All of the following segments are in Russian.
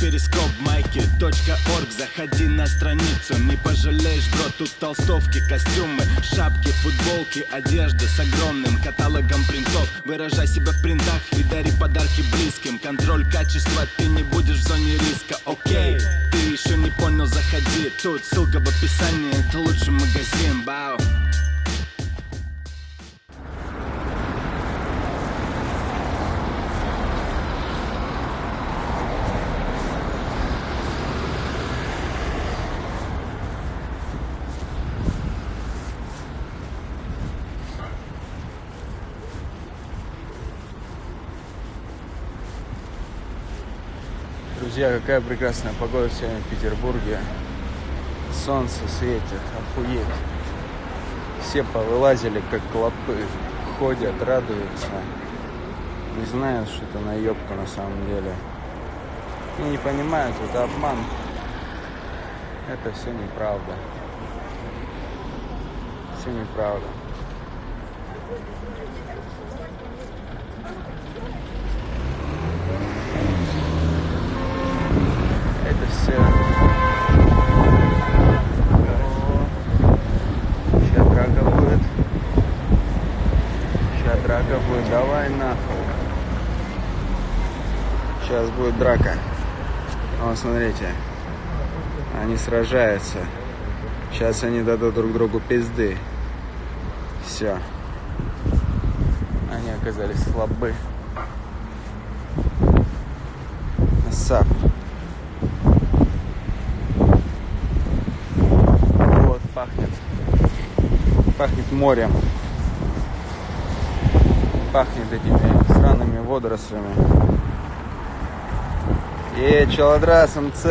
Перископ майки .орг. Заходи на страницу, не пожалеешь, бро. Тут толстовки, костюмы, шапки, футболки, одежда с огромным каталогом принтов. Выражай себя в принтах и дари подарки близким. Контроль качества, ты не будешь в зоне риска. Окей, ты еще не понял, заходи. Тут ссылка в описании, это лучший магазин. Бау. Друзья, какая прекрасная погода сегодня в Петербурге. Солнце светит, охуеть. Все повылазили, как клопы. Ходят, радуются. Не знают, что это наебка на самом деле. И не понимают, это обман. Это все неправда. Все неправда. Все. Сейчас драка будет. Сейчас драка будет. Давай нахуй. Сейчас будет драка. Вот, смотрите. Они сражаются. Сейчас они дадут друг другу пизды. Все. Они оказались слабы. Сап. Пахнет морем, пахнет этими странными водорослями. И Челодрас МЦ,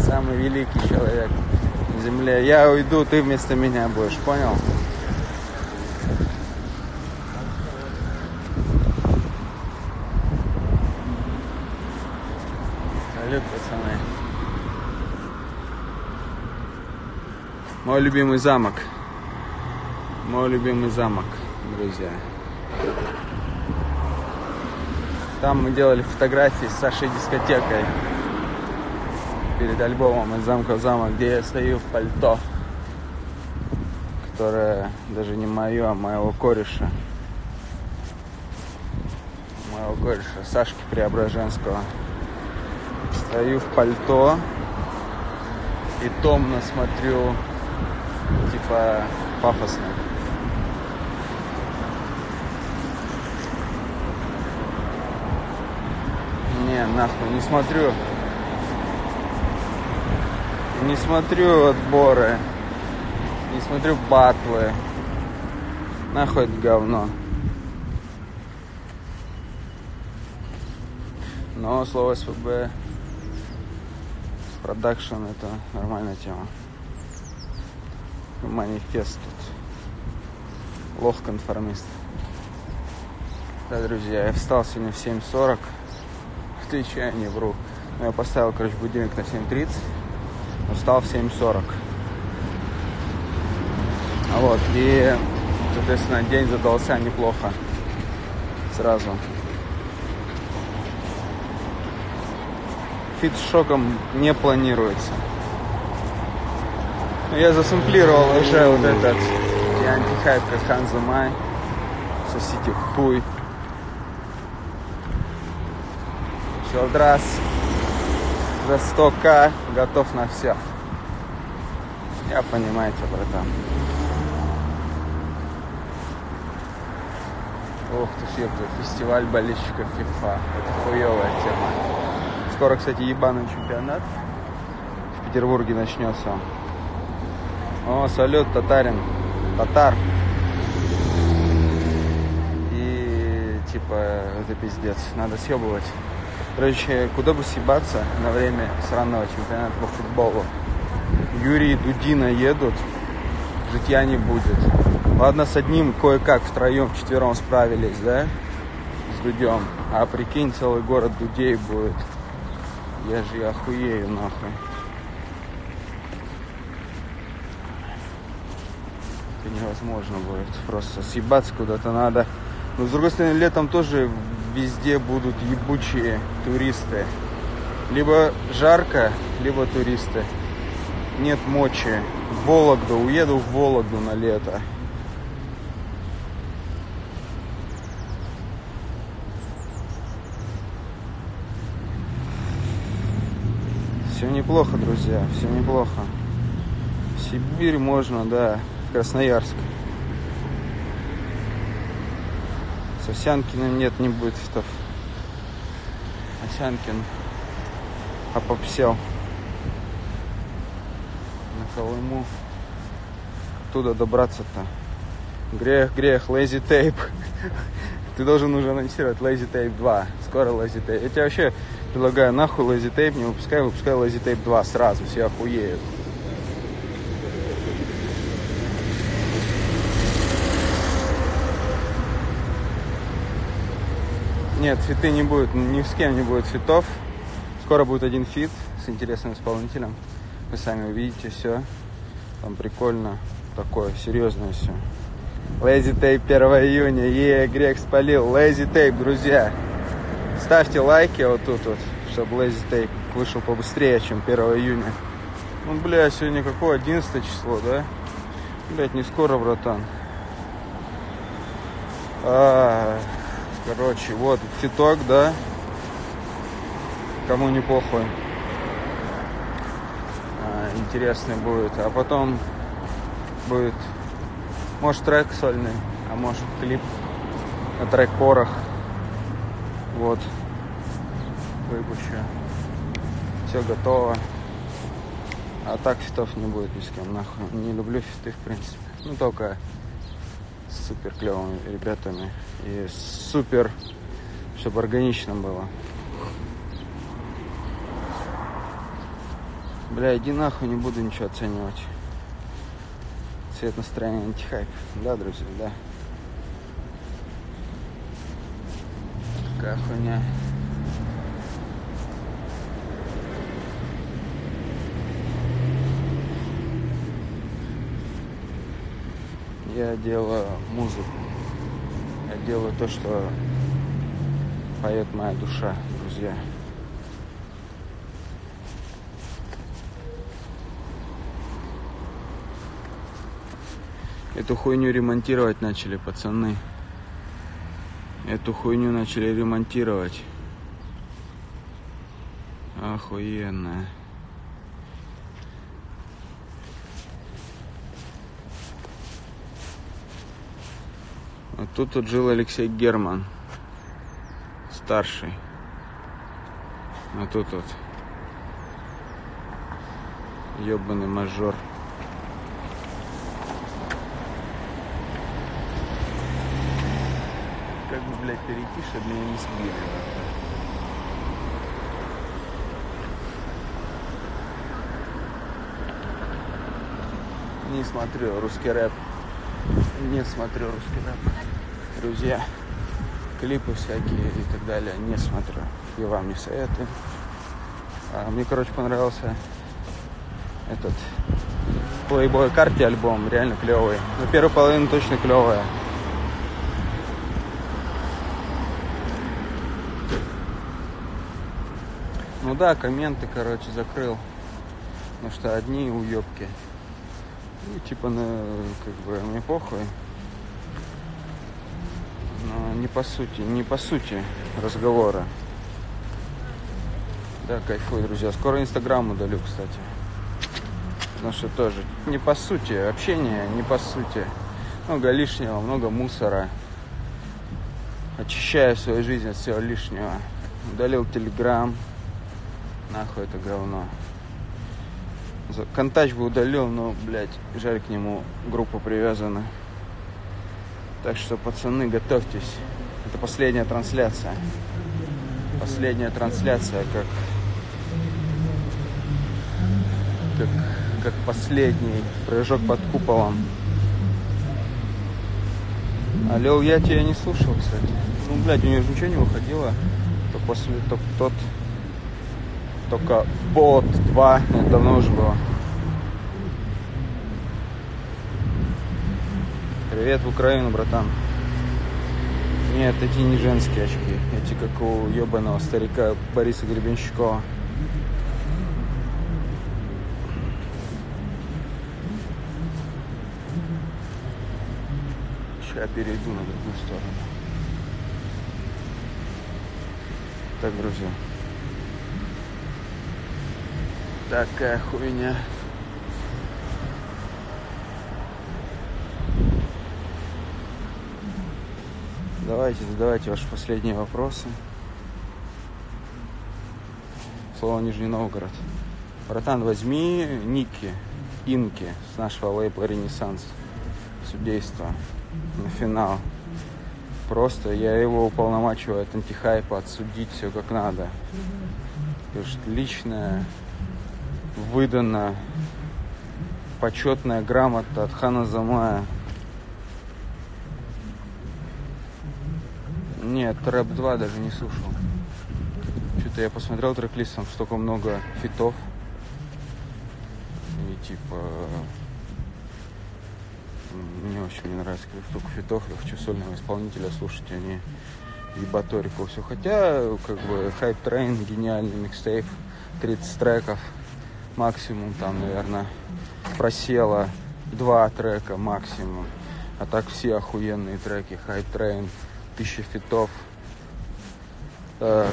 самый великий человек на земле. Я уйду, ты вместо меня будешь, понял? Салют, пацаны. Мой любимый замок. Мой любимый замок, друзья. Там мы делали фотографии с Сашей дискотекой. Перед альбомом из замка в замок, где я стою в пальто. Которое даже не мое, а моего кореша. Моего кореша, Сашки Преображенского. Стою в пальто. И томно смотрю. Типа пафосно. Не, нахуй, не смотрю. Не смотрю отборы. Не смотрю батлы. Нахуй это говно. Но слово СВБ продакшн — это нормальная тема. Манифест тут. Лох-конформист. Да, друзья, я встал сегодня в 7:40. Отвечаю, не вру. Но я поставил, короче, будильник на 7:30. Но встал в 7:40. Вот. И, соответственно, день задался неплохо. Сразу. Фит с шоком не планируется. Я засэмплировал уже вот этот и антихайп, как Хан Замай. Сосите хуй. Челдрас за 100 000 готов на все. Я понимаю тебя, братан. Ох ты, ёпта, фестиваль болельщиков FIFA. Это хуёвая тема. Скоро, кстати, ебаный чемпионат в Петербурге начнется. О, салют, татарин. Татар. И типа, это пиздец. Надо съебывать. Короче, куда бы съебаться на время сраного чемпионата по футболу. Юрий и Дудина едут. Житья не будет. Ладно, с одним кое-как втроем, вчетвером справились, да? С Дудем. А прикинь, целый город Дудей будет. Я же охуею, нахуй. Невозможно будет. Просто съебаться куда-то надо. Но с другой стороны, летом тоже везде будут ебучие туристы. Либо жарко, либо туристы. Нет мочи. В Вологду. Уеду в Вологду на лето. Все неплохо, друзья, все неплохо. В Сибирь можно, да, в Красноярск. С Овсянкиным нет, не будет став. Овсянкин опопсел на Колыму. Оттуда добраться-то? Грех, грех, Lazy Tape. Ты должен уже анонсировать Lazy Tape 2. Скоро Lazy Tape. Я тебе вообще предлагаю, нахуй Lazy Tape не выпускай, выпускай Lazy Tape 2 сразу, все охуеют. Нет, фиты не будет, ни с кем не будет фитов. Скоро будет один фит с интересным исполнителем. Вы сами увидите все. Там прикольно, такое серьезное все. Lazy Tape 1 июня. Грех спалил. Lazy Tape, друзья. Ставьте лайки вот тут вот, чтобы Lazy Tape вышел побыстрее, чем 1 июня. Ну, бля, сегодня какое? 11 число, да? Блять, не скоро, братан. Короче, вот фиток, да? Кому не похуй. Интересный будет. А потом будет... Может, трек сольный, а может, клип на трек-порах. Вот. Выпущу. Все готово. А так фитов не будет ни с кем, нахуй. Не люблю фиты, в принципе. Ну, только с супер клевыми ребятами. И супер, чтобы органично было. Бля, иди нахуй, не буду ничего оценивать. Цвет настроения антихайп. Да, друзья, да. Какая хуйня. Я делаю музыку. Я делаю то, что поет моя душа, друзья. Эту хуйню ремонтировать начали, пацаны. Эту хуйню начали ремонтировать. Охуенно. Вот тут вот жил Алексей Герман. Старший. А тут вот ёбаный мажор. Блять, перейти, чтобы меня не сбили. Не смотрю русский рэп. Не смотрю русский рэп. Друзья, клипы всякие и так далее не смотрю. И вам не советую. Мне, короче, понравился этот Playboy Carti альбом. Реально клевый. Но первую половину точно клевая. Ну да, комменты, короче, закрыл. Потому что одни уёбки. И типа, ну, как бы, мне похуй. Но не по сути разговора. Да, кайфуй, друзья. Скоро Инстаграм удалю, кстати. Потому что тоже не по сути. Общение не по сути. Много лишнего, много мусора. Очищаю свою жизнь от всего лишнего. Удалил Телеграм. Нахуй это говно. Контач бы удалил, но, блядь, жаль, к нему группа привязана. Так что, пацаны, готовьтесь. Это последняя трансляция. Последняя трансляция, как последний прыжок под куполом. Алло, я тебя не слушал, кстати. Ну, блядь, у него же ничего не выходило. То после, то тот... Только бот 2, это давно уже было. Привет в Украину, братан. Нет, эти не женские очки. Эти как у ебаного старика Бориса Гребенщикова. Сейчас перейду на другую сторону. Так, друзья. Такая хуйня. Давайте, задавайте ваши последние вопросы. Слово Нижний Новгород. Братан, возьми ники, инки с нашего лейбла «Ренессанс» судейства на финал. Просто я его уполномачиваю от антихайпа, отсудить все как надо. Потому что личное выдана почетная грамота от хана Замая. Нет, рэп 2 даже не слушал. Что-то я посмотрел трек-лист, там столько много фитов. И типа... Мне очень не нравится, когда столько фитов. Я хочу сольного исполнителя слушать, а не ебаторику все. Хотя, как бы, хайп-трейн, гениальный микстейп, 30 треков. Максимум там, наверное, просело 2 трека максимум. А так все охуенные треки. High Train, 1000 фитов.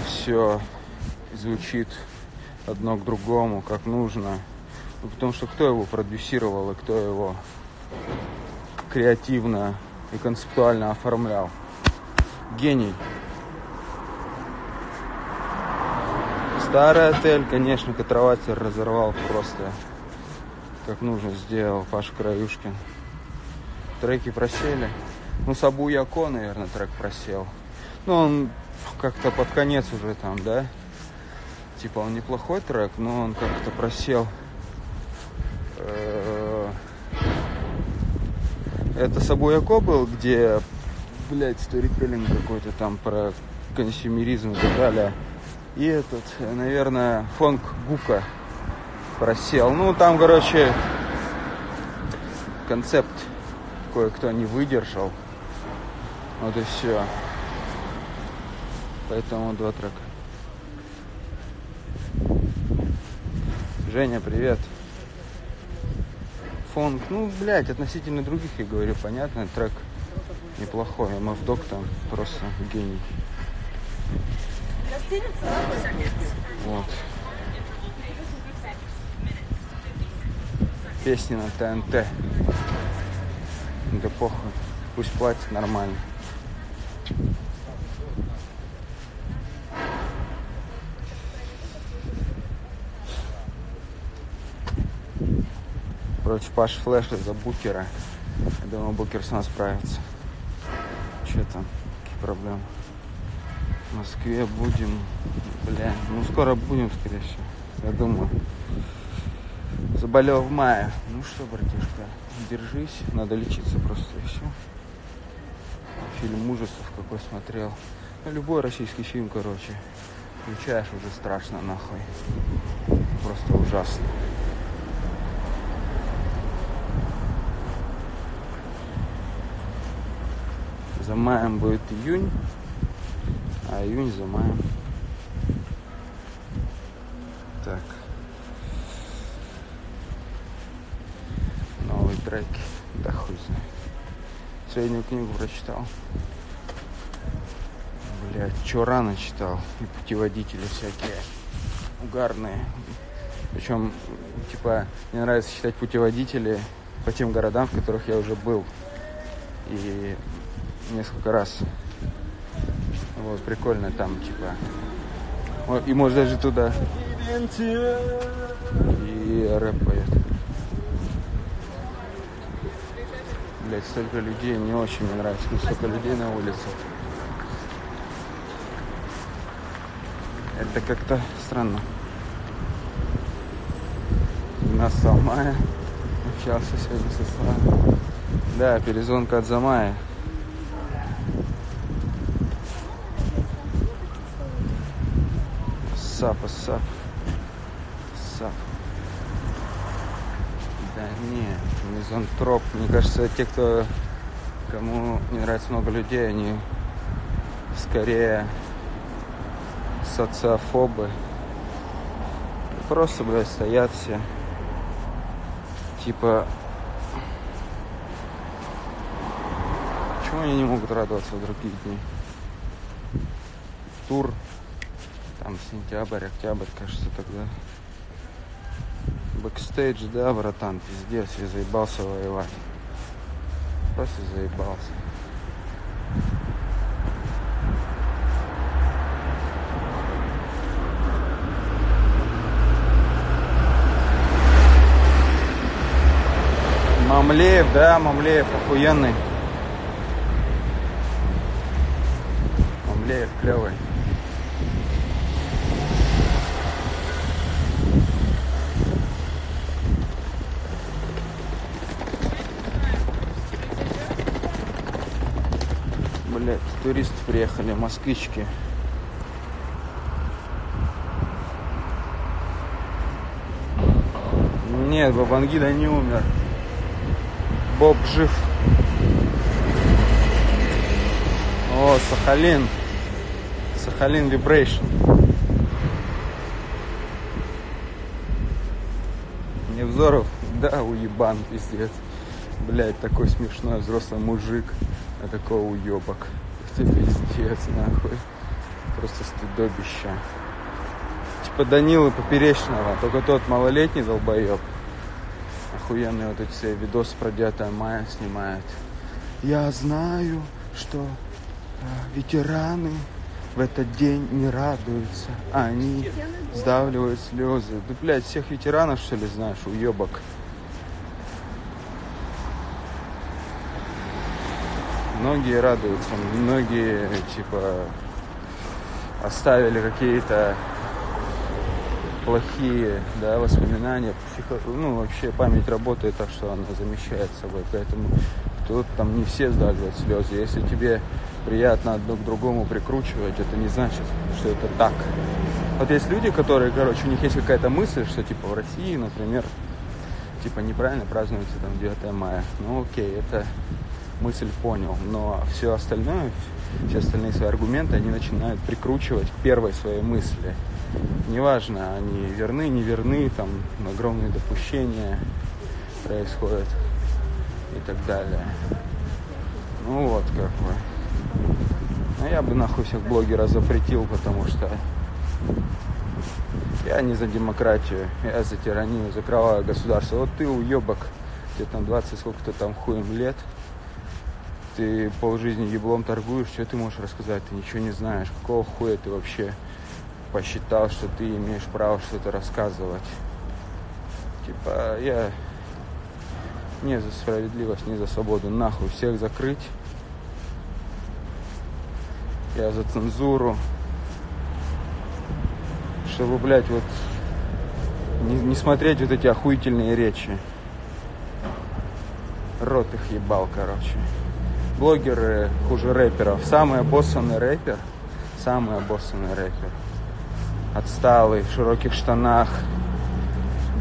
Все звучит одно к другому, как нужно. Ну, потому что кто его продюсировал и кто его креативно и концептуально оформлял? Гений. Старый отель, конечно, катрователь разорвал просто, как нужно сделал Паша Краюшкин. Треки просели. Ну, Сабуяко, наверное, трек просел. Ну, он как-то под конец уже там, да? Типа, он неплохой трек, но он как-то просел. Это Сабуяко был, где, блядь, сторителлинг какой-то там про консюмеризм и так далее. И этот, наверное, Фонг Гука просел. Ну, там, короче, концепт кое-кто не выдержал. Вот и все. Поэтому 2 трека. Женя, привет. Фонг, ну, блядь, относительно других, я говорю, понятно. Трек неплохой. Мафдок там просто гений. Вот. Песни на ТНТ. Да похуй. Пусть платит нормально. Против Паши Флэша за Букера. Я думаю, Букер сам справится. Че там? Какие проблемы? В Москве будем, бля, ну скоро будем, скорее всего, я думаю. Заболел в мае. Ну что, братишка, держись, надо лечиться просто и все. Фильм ужасов какой смотрел. Ну, любой российский фильм, короче, включаешь, уже страшно нахуй. Просто ужасно. За маем будет июнь. А июнь за маем. Так. Новые треки. Да хуй знает. Среднюю книгу прочитал. Блять, чё рано читал. И путеводители всякие угарные. Причем, типа, мне нравится читать путеводители по тем городам, в которых я уже был. И несколько раз. Вот, прикольно там, типа. И может даже туда. И рэп поет. Блять, столько людей, не очень мне нравится. Ну, столько людей на улице. Это как-то странно. 12 мая. Общался сегодня со Славой. Да, перезвонка от Замая. Сап. Да нет, мизантроп. Мне кажется, те, кому не нравится много людей, они скорее социофобы. Просто, блядь, стоят все. Типа, но они не могут радоваться в другие дни. Тур, там сентябрь, октябрь, кажется, тогда. Бэкстейдж, да, братан, пиздец, я заебался воевать. Просто заебался. Мамлеев, да, Мамлеев охуенный. Мамлеев клевый. Блять, туристы приехали, москвички. Нет, Бабангида не умер. Боб жив. О, Сахалин. Сахалин Вибрейшн. Невзоров, да, уебан, пиздец. Блять, такой смешной взрослый мужик. А такой уебок. Ты пиздец, нахуй. Просто стыдобище. Типа Данилы Поперечного. Только тот малолетний долбоеб. Охуенные вот эти все видосы про 9 мая снимает. Я знаю, что ветераны в этот день не радуются. Они сдавливают слезы. Да, блядь, всех ветеранов, что ли, знаешь, уебок. Многие радуются, многие, типа, оставили какие-то плохие, да, воспоминания, ну, вообще память работает так, что она замещает собой, поэтому тут там не все сдавливают слезы. Если тебе приятно одно к другому прикручивать, это не значит, что это так. Вот есть люди, которые, короче, у них есть какая-то мысль, что, типа, в России, например, типа, неправильно празднуется там 9 мая. Ну, окей, это мысль понял, но все остальное, все остальные свои аргументы они начинают прикручивать к первой своей мысли. Неважно, они верны, не верны, там огромные допущения происходят и так далее. Ну вот как бы. А я бы нахуй всех блогеров запретил, потому что я не за демократию, я за тиранию, за кровавое государство. Вот ты уебок, тебе там 20 сколько-то там хуем лет, ты полжизни еблом торгуешь, что ты можешь рассказать, ты ничего не знаешь, какого хуя ты вообще посчитал, что ты имеешь право что-то рассказывать. Типа, я не за справедливость, не за свободу. Нахуй всех закрыть. Я за цензуру. Чтобы, блядь, вот не смотреть вот эти охуительные речи. Рот их ебал, короче. Блогеры хуже рэперов. Самый обоссанный рэпер. Самый обоссанный рэпер. Отсталый, в широких штанах.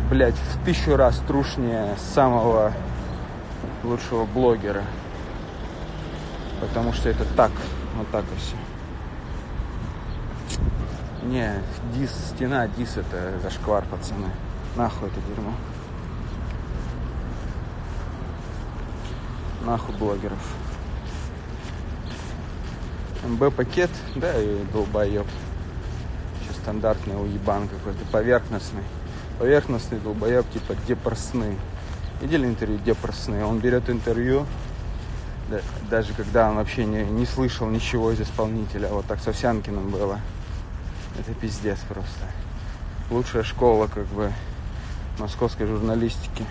Блять, в 1000 раз трушнее самого лучшего блогера. Потому что это так. Вот так и все. Не, дис, стена, дис это зашквар, пацаны. Нахуй это дерьмо. Нахуй блогеров. МБ-пакет, да и долбоеб. Стандартный уебан какой-то, поверхностный. Поверхностный долбоеб, типа Депрсны. Видели интервью Депрсны? Он берет интервью, да, даже когда он вообще не слышал ничего из исполнителя. Вот так с Овсянкиным было. Это пиздец просто. Лучшая школа, как бы, московской журналистики.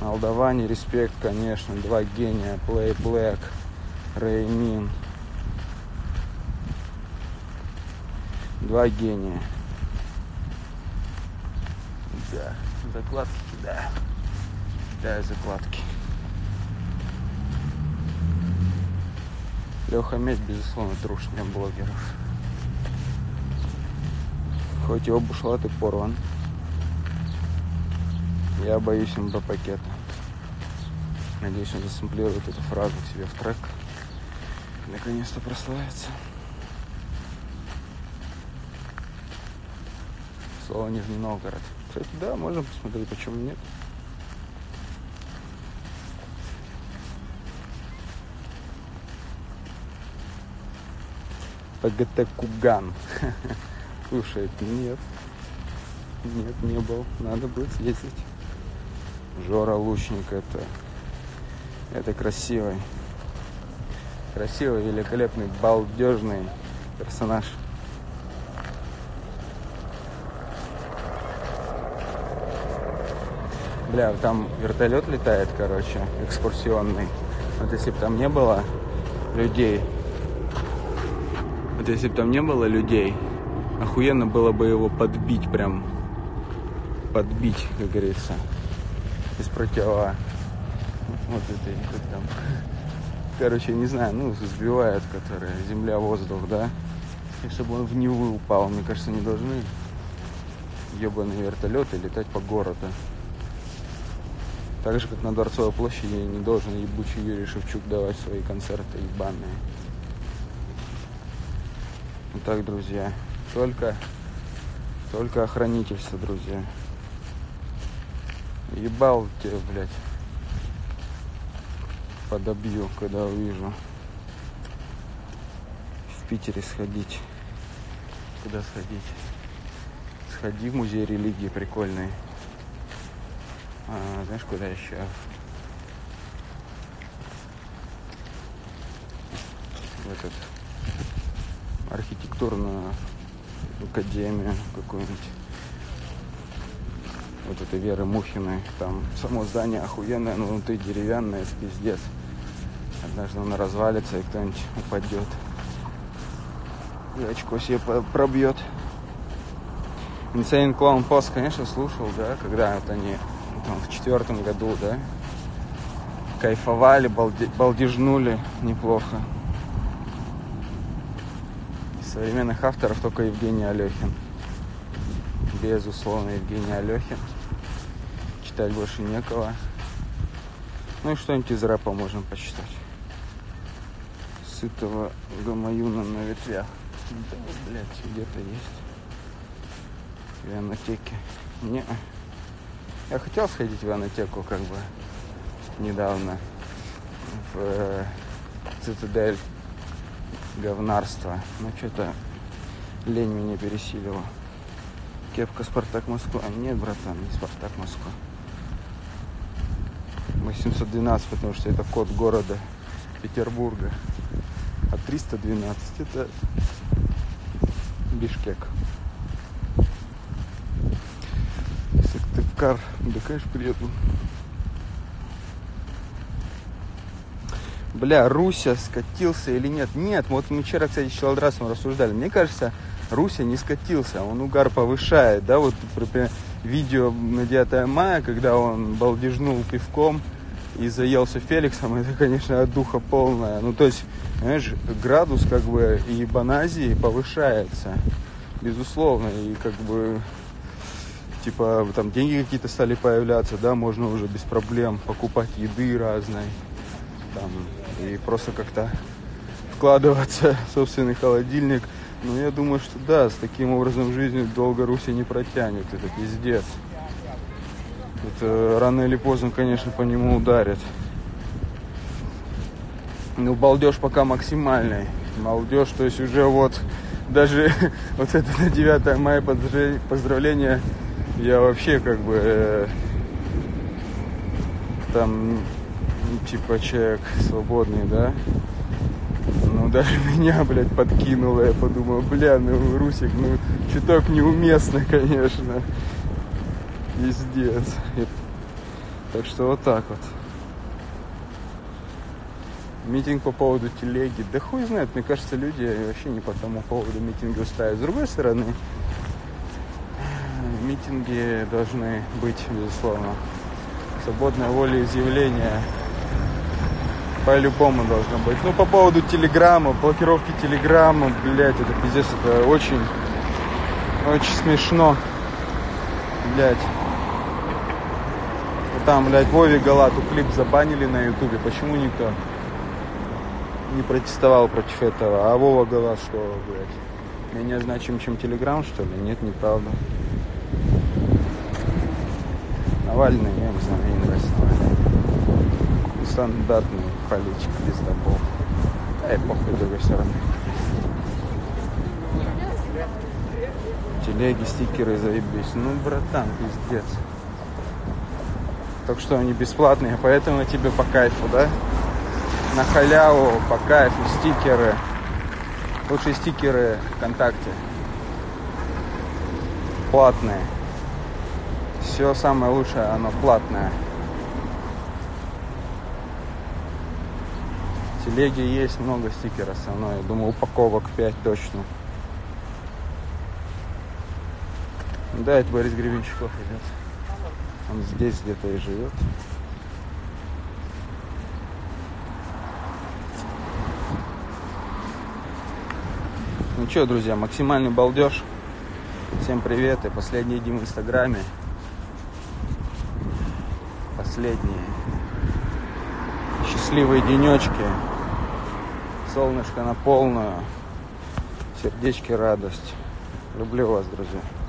Алдавани, респект, конечно. Два гения. Плей блэк. Реймин. Два гения. Да, закладки, да. Да, закладки. Леха медь, безусловно, трушня блогеров. Хоть его бушлат и порван. Я боюсь МБ-пакета. Надеюсь, он засэмплирует эту фразу к себе в трек. Наконец-то прославится. Слово Нижний Новгород. Кстати, да, можем посмотреть, почему нет. ПГТ Куган. Слушай, нет. Нет, не был. Надо будет съездить. Жора лучник это красивый. Красивый, великолепный, балдежный персонаж. Бля, там вертолет летает, короче, экскурсионный. Вот если бы там не было людей. Вот если бы там не было людей, охуенно было бы его подбить прям. Подбить, как говорится. Из противова. Вот это, как там. Короче, не знаю, ну, сбивают, которые земля-воздух, да? И чтобы он в Невы упал, мне кажется, не должны ебаные вертолеты летать по городу. Так же, как на Дворцовой площади не должен ебучий Юрий Шевчук давать свои концерты ебаные. Итак, друзья, только охранительство, друзья. Ебал тебя, блядь. Подобью, когда увижу. В Питере сходить. Куда сходить? Сходи в музей религии, прикольный. А, знаешь, куда еще? В этот... архитектурную академию какую-нибудь. Вот этой Веры Мухиной. Там само здание охуенное, но внутри деревянное, пиздец. Однажды оно развалится, и кто-нибудь упадет. И очко себе пробьет. Инсейн-клоун-пост, конечно, слушал, да, когда вот они там, в 4 году, да, кайфовали, балдежнули неплохо. Из современных авторов только Евгений Алехин. Безусловно, Евгений Алехин. Читать больше некого. Ну и что-нибудь из рэпа можем почитать. Сытого гамаюна на ветвях. Да, блядь, где-то есть. В ионотеке. Не. Я хотел сходить в ионотеку, как бы, недавно. В Цитадель Говнарства. Но что-то лень меня пересилила. Кепка Спартак Москва. А нет, братан, не Спартак Москва. 812, потому что это код города Петербурга. А 312 это Бишкек. Сыктывкар. Да, конечно, приеду. Бля, Руся скатился или нет? Нет, вот мы вчера, кстати, с Челодрасом рассуждали. Мне кажется, Руся не скатился, он угар повышает, да, вот, например, видео на 9 мая, когда он балдежнул пивком и заелся Феликсом, это, конечно, от духа полная. Ну, то есть, знаешь, градус, как бы, ебаназии повышается, безусловно, и, как бы, типа, там деньги какие-то стали появляться, да, можно уже без проблем покупать еды разной, там, и просто как-то вкладываться в собственный холодильник. Ну, я думаю, что да, с таким образом жизни долго Руси не протянет. Это пиздец. Это рано или поздно, конечно, по нему ударит. Ну, балдеж пока максимальный. Балдеж, то есть уже вот даже вот это на 9 мая поздравление я вообще как бы там типа человек свободный, да? Ну, даже меня, блядь, подкинуло. Я подумал, бля, ну, Русик, ну, чуток неуместно, конечно. Пиздец. Так что вот так вот. Митинг по поводу телеги. Да хуй знает, мне кажется, люди вообще не по тому поводу митинги устают. С другой стороны, митинги должны быть, безусловно. Свободное волеизъявление по-любому должно быть. Ну, по поводу телеграмма, блокировки телеграмма, блядь, это пиздец, это очень, очень смешно, блядь. Там, блядь, Вове Галату клип забанили на ютубе, почему никто не протестовал против этого? А Вова Галат что, блядь, менее значим, чем телеграм, что ли? Нет, неправда. Навальный, я не знаю, мне не нравится Навальный. Стандартный политик, листопол. Эй, похуй, с другой стороны. Телеги, стикеры, заебись. Ну, братан, пиздец. Только что они бесплатные, поэтому тебе по кайфу, да? На халяву, по кайфу, стикеры. Лучшие стикеры ВКонтакте. Платные. Все самое лучшее, оно платное. Телеги есть, много стикеров со мной. Думаю, упаковок 5 точно. Да, это Борис Гребенщиков идет. Он здесь где-то и живет. Ну что, друзья, максимальный балдеж. Всем привет и последние дни в Инстаграме. Последние счастливые денечки. Солнышко на полную. Сердечки, радость. Люблю вас, друзья.